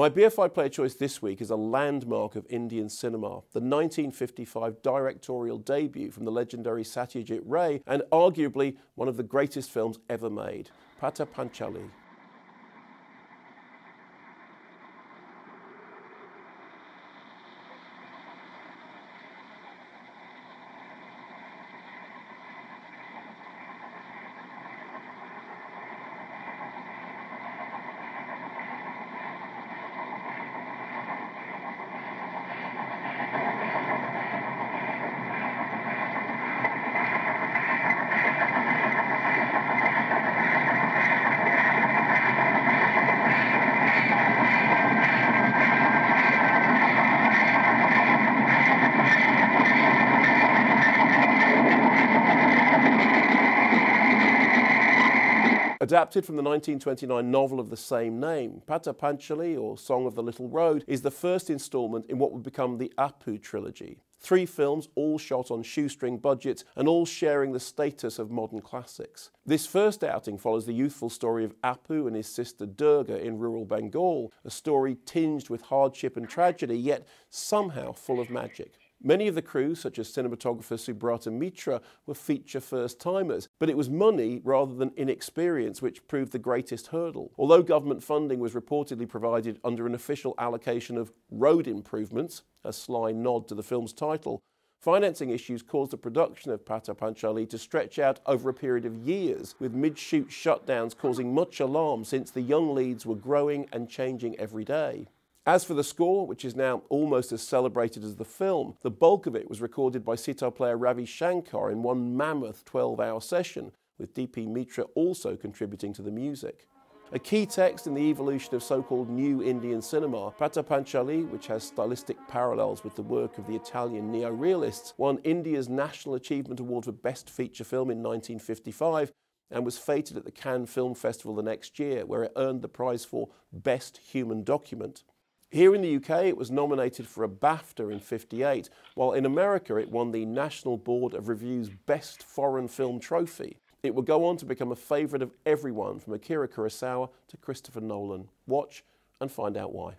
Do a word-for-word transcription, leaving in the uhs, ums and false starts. My B F I player choice this week is a landmark of Indian cinema, the nineteen fifty-five directorial debut from the legendary Satyajit Ray and arguably one of the greatest films ever made, Pather Panchali. Adapted from the nineteen twenty-nine novel of the same name, Pather Panchali, or Song of the Little Road, is the first instalment in what would become the Apu trilogy. Three films, all shot on shoestring budgets and all sharing the status of modern classics. This first outing follows the youthful story of Apu and his sister Durga in rural Bengal, a story tinged with hardship and tragedy, yet somehow full of magic. Many of the crew, such as cinematographer Subrata Mitra, were feature first-timers, but it was money rather than inexperience which proved the greatest hurdle. Although government funding was reportedly provided under an official allocation of road improvements, a sly nod to the film's title, financing issues caused the production of Pather Panchali to stretch out over a period of years, with mid-shoot shutdowns causing much alarm since the young leads were growing and changing every day. As for the score, which is now almost as celebrated as the film, the bulk of it was recorded by sitar player Ravi Shankar in one mammoth twelve-hour session, with D P Mitra also contributing to the music. A key text in the evolution of so-called new Indian cinema, Pather Panchali, which has stylistic parallels with the work of the Italian neo-realists, won India's National Achievement Award for Best Feature Film in nineteen fifty-five, and was feted at the Cannes Film Festival the next year, where it earned the prize for Best Human Document. Here in the U K, it was nominated for a BAFTA in fifty-eight, while in America it won the National Board of Review's Best Foreign Film Trophy. It would go on to become a favourite of everyone, from Akira Kurosawa to Christopher Nolan. Watch and find out why.